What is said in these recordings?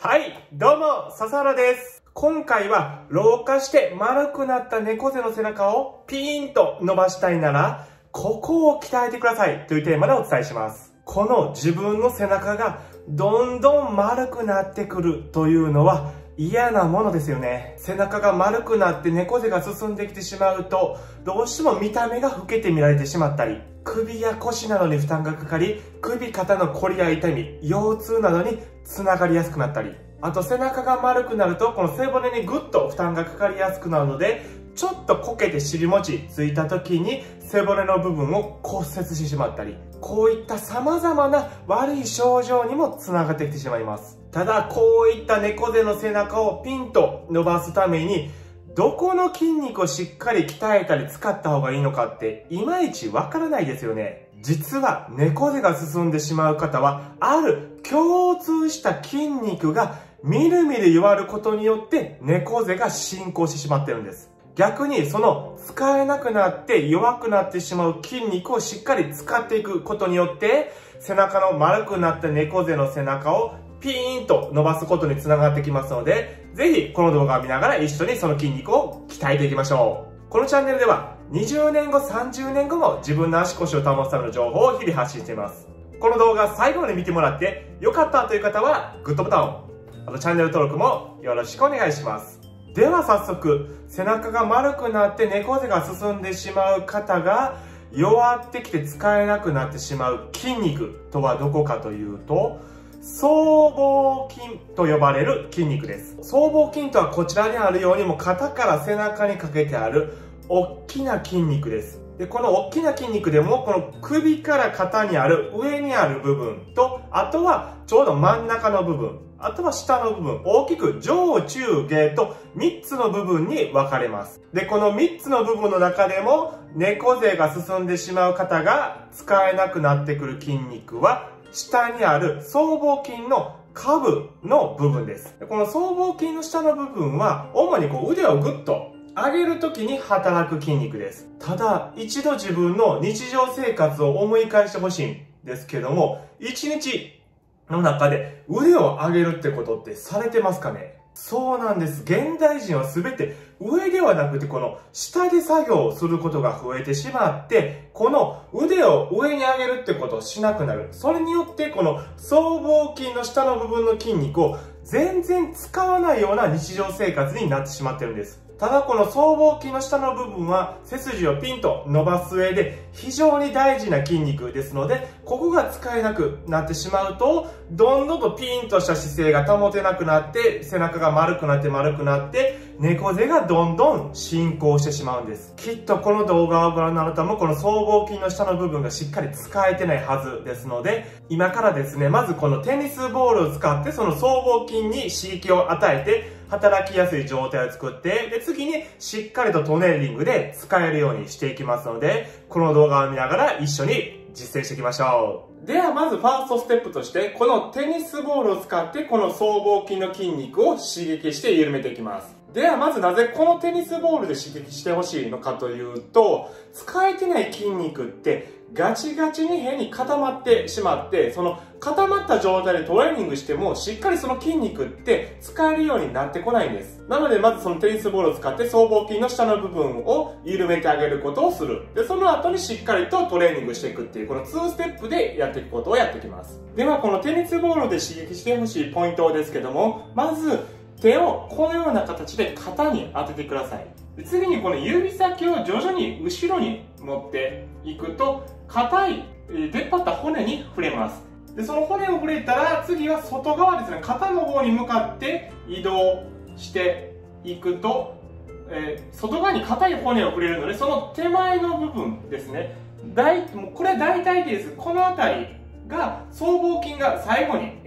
はい、どうも、笹原です。今回は、老化して丸くなった猫背の背中をピーンと伸ばしたいなら、ここを鍛えてくださいというテーマでお伝えします。この自分の背中がどんどん丸くなってくるというのは嫌なものですよね。背中が丸くなって猫背が進んできてしまうと、どうしても見た目が老けて見られてしまったり、首や腰などに負担がかかり、首肩のこりや痛み、腰痛などにつながりやすくなったり、あと背中が丸くなるとこの背骨にぐっと負担がかかりやすくなるので、ちょっとこけて尻餅ついた時に背骨の部分を骨折してしまったり、こういった様々な悪い症状にもつながってきてしまいます。ただ、こういった猫背の背中をピンと伸ばすためにどこの筋肉をしっかり鍛えたり使った方がいいのかっていまいちわからないですよね。実は猫背が進んでしまう方は、ある共通した筋肉がみるみる弱ることによって猫背が進行してしまってるんです。逆にその使えなくなって弱くなってしまう筋肉をしっかり使っていくことによって、背中の丸くなった猫背の背中をピーンと伸ばすことにつながってきますので、ぜひこの動画を見ながら一緒にその筋肉を鍛えていきましょう。このチャンネルでは20年後、30年後も自分の足腰を保つための情報を日々発信しています。この動画最後まで見てもらって良かったという方はグッドボタンを、あとチャンネル登録もよろしくお願いします。では早速、背中が丸くなって猫背が進んでしまう方が弱ってきて使えなくなってしまう筋肉とはどこかというと、僧帽筋と呼ばれる筋肉です。僧帽筋とはこちらにあるように、もう肩から背中にかけてある大きな筋肉です。で、この大きな筋肉でも、この首から肩にある上にある部分と、あとはちょうど真ん中の部分、あとは下の部分、大きく上中下と3つの部分に分かれます。で、この3つの部分の中でも、猫背が進んでしまう方が使えなくなってくる筋肉は、下にある僧帽筋の下部の部分です。この僧帽筋の下の部分は、主にこう腕をぐっと上げるときに働く筋肉です。ただ、一度自分の日常生活を思い返してほしいんですけども、一日の中で腕を上げるってことってされてますかね？そうなんです。現代人は全て上ではなくて、この下で作業をすることが増えてしまって、この腕を上に上げるってことをしなくなる。それによって、この僧帽筋の下の部分の筋肉を全然使わないような日常生活になってしまってるんです。ただ、この僧帽筋の下の部分は背筋をピンと伸ばす上で非常に大事な筋肉ですので、ここが使えなくなってしまうと、どんどんとピーンとした姿勢が保てなくなって、背中が丸くなって猫背がどんどん進行してしまうんです。きっとこの動画をご覧のあなたも、この僧帽筋の下の部分がしっかり使えてないはずですので、今からですね、まずこのテニスボールを使って、その僧帽筋に刺激を与えて働きやすい状態を作って、で次にしっかりとトレーニングで使えるようにしていきますので、この動画を見ながら一緒に実践していきましょう。ではまずファーストステップとして、このテニスボールを使ってこの僧帽筋の筋肉を刺激して緩めていきます。ではまず、なぜこのテニスボールで刺激してほしいのかというと、使えてない筋肉ってガチガチに変に固まってしまって、その固まった状態でトレーニングしてもしっかりその筋肉って使えるようになってこないんです。なのでまずそのテニスボールを使って僧帽筋の下の部分を緩めてあげることをする。でその後にしっかりとトレーニングしていくっていう、この2ステップでやっていくことをやっていきます。ではこのテニスボールで刺激してほしいポイントですけども、まず手をこのような形で肩に当ててください。次にこの指先を徐々に後ろに持っていくと、硬い出っ張った骨に触れます。でその骨を触れたら、次は外側ですね、肩の方に向かって移動していくと、外側に硬い骨を触れるので、その手前の部分ですね、これは大体です。この辺りが僧帽筋が最後に、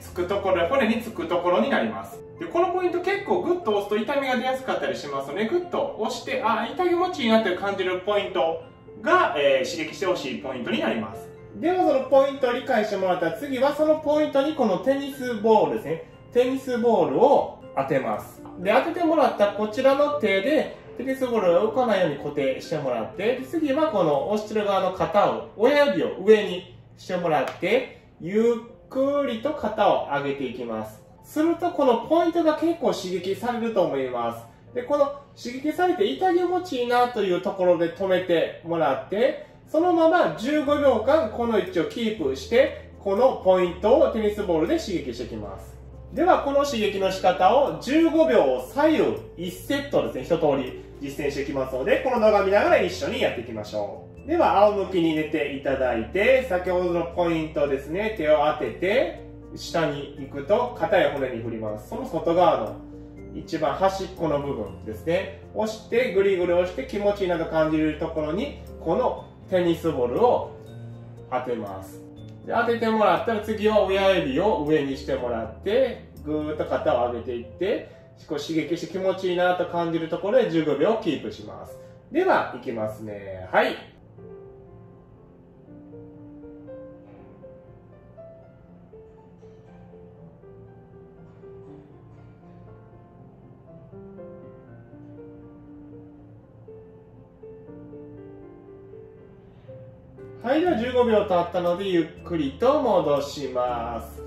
つくところ、骨につくところになります。でこのポイント結構グッと押すと痛みが出やすかったりしますので、グッと押して、あ、痛気持ちいいなって感じるポイントが、刺激してほしいポイントになります。ではそのポイントを理解してもらったら、次はそのポイントにこのテニスボールですね、テニスボールを当てます。で当ててもらったこちらの手でテニスボールを動かないように固定してもらって、で次はこの押してる側の肩を、親指を上にしてもらって、ゆっくりと肩を上げていきます。するとこのポイントが結構刺激されると思います。でこの刺激されて痛気持ちいいなというところで止めてもらって、そのまま15秒間この位置をキープして、このポイントをテニスボールで刺激していきます。ではこの刺激の仕方を15秒左右1セットですね、一通り実践していきますので、この動画を見ながら一緒にやっていきましょう。では仰向けに寝ていただいて、先ほどのポイントですね、手を当てて下に行くと硬い骨に振ります。その外側の一番端っこの部分ですね、押してぐりぐり押して気持ちいいなと感じるところにこのテニスボールを当てます。で当ててもらったら次は親指を上にしてもらって、ぐーっと肩を上げていって、少し刺激して気持ちいいなと感じるところで15秒キープします。ではいきますね。はい、はい、では15秒経ったのでゆっくりと戻します。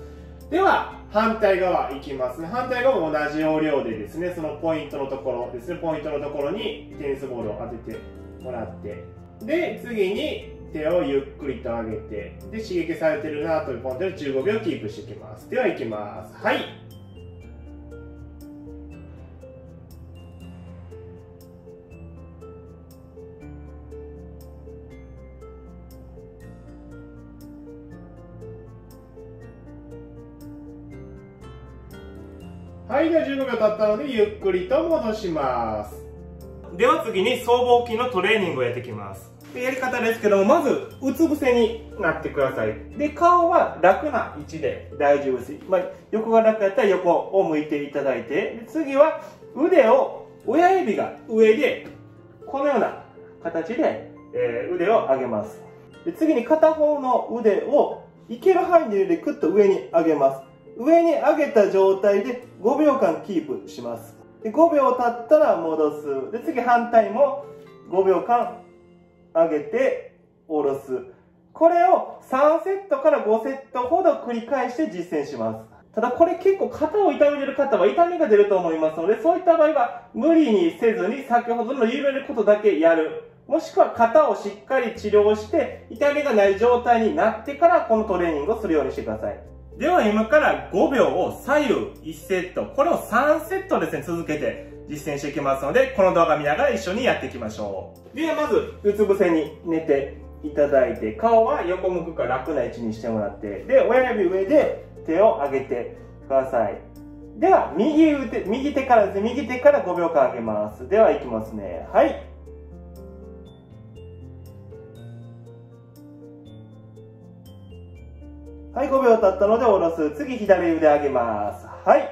では反対側いきますね。反対側も同じ要領でですね、そのポイントのところですね、ポイントのところにテニスボールを当ててもらって、で次に手をゆっくりと上げて、で刺激されてるなというポイントで15秒キープしていきます。ではいきます。はい、はい、では15秒経ったのでゆっくりと戻します。では次に僧帽筋のトレーニングをやっていきます。でやり方ですけども、まずうつ伏せになってください。で顔は楽な位置で大丈夫です、横が楽やったら横を向いていただいて、次は腕を親指が上でこのような形で、腕を上げます。で次に片方の腕をいける範囲でクッと上に上げます。上に上げた状態で5秒間キープします。で5秒経ったら戻す。で次反対も5秒間上げて下ろす。これを3セットから5セットほど繰り返して実践します。ただこれ結構肩を痛めてる方は痛みが出ると思いますので、そういった場合は無理にせずに先ほどの緩めることだけやる、もしくは肩をしっかり治療して痛みがない状態になってからこのトレーニングをするようにしてください。では今から5秒を左右1セット、これを3セットですね、続けて実践していきますので、この動画見ながら一緒にやっていきましょう。ではまずうつ伏せに寝ていただいて、顔は横向くか楽な位置にしてもらって、で親指上で手を上げてください。では右手からですね、右手から5秒間上げます。ではいきますね。はい、はい、5秒経ったので下ろす。次、左腕上げます。はい。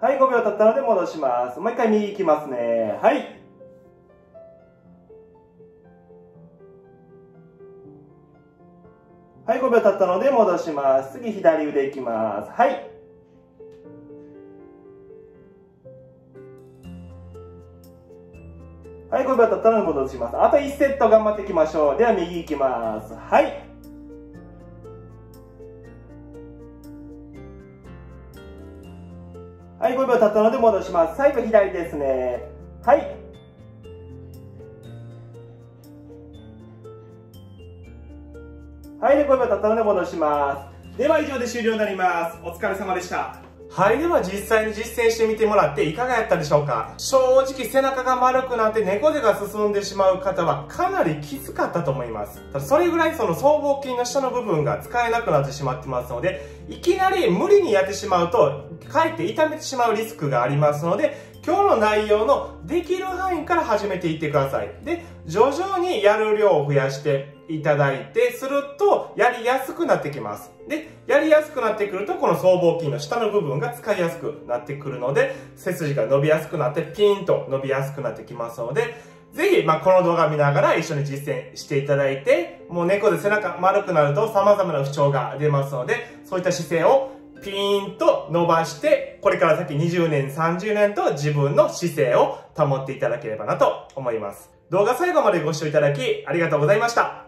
はい、5秒経ったので戻します。もう一回右行きますね。はい。はい、5秒経ったので戻します。次、左腕行きます。はい。はい、5秒経ったら戻します。あと1セット頑張っていきましょう。では右行きます。はい。はい、5秒経ったので戻します。最後左ですね。はい。はい、で5秒経ったので戻します。では以上で終了になります。お疲れ様でした。はい、では実際に実践してみてもらっていかがやったでしょうか。正直背中が丸くなって猫背が進んでしまう方はかなりきつかったと思います。ただそれぐらいその僧帽筋の下の部分が使えなくなってしまってますので、いきなり無理にやってしまうとかえって痛めてしまうリスクがありますので、今日の内容のできる範囲から始めていってください。で徐々にやる量を増やしていただいて、するとやりやすくなってきます。でやりやすくなってくるとこの僧帽筋の下の部分が使いやすくなってくるので、背筋が伸びやすくなってピーンと伸びやすくなってきますので、ぜひこの動画見ながら一緒に実践していただいて、もう猫で背中丸くなると様々な不調が出ますので、そういった姿勢をピーンと伸ばして、これから先20年30年と自分の姿勢を保っていただければなと思います。動画最後までご視聴いただきありがとうございました。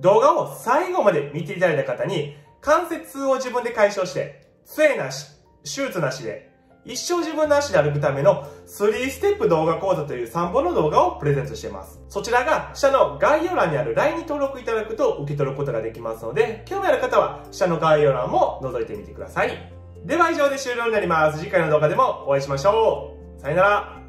動画を最後まで見ていただいた方に、関節痛を自分で解消して、杖なし、手術なしで、一生自分の足で歩くための3ステップ動画講座という3本の動画をプレゼントしています。そちらが下の概要欄にある LINE に登録いただくと受け取ることができますので、興味ある方は下の概要欄も覗いてみてください。では以上で終了になります。次回の動画でもお会いしましょう。さよなら。